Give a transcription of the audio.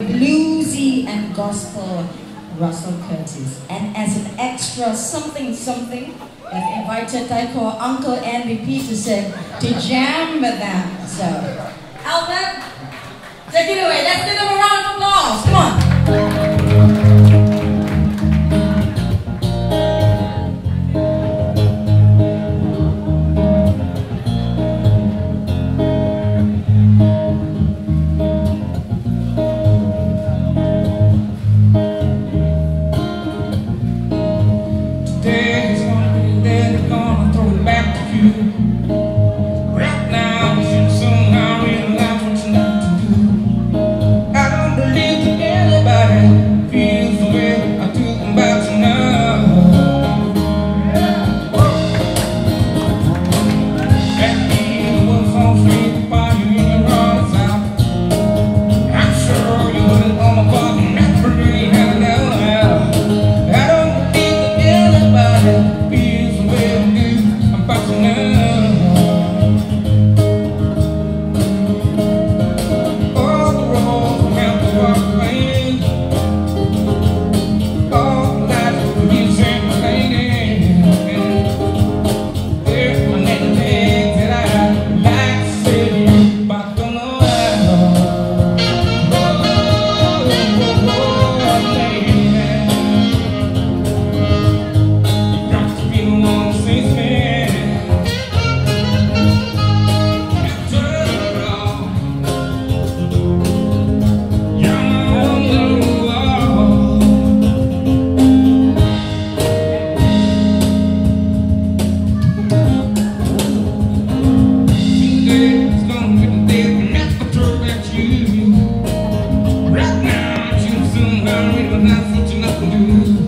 Bluesy and gospel Russell Curtis. And as an extra something, I've invited Uncle Andy Peterson to jam with them. So, Albert, take it away. Let's give them a round of applause. Come on. Right now, you somehow realize what you need to do. I don't believe that anybody feels the way I do about you now. Yeah. That means what's on free by you in your arms out. I'm sure you wouldn't on my body and pretty hell now. I don't believe that anybody feels the way I do about you now. Right now, you soon got rid of nothing to do.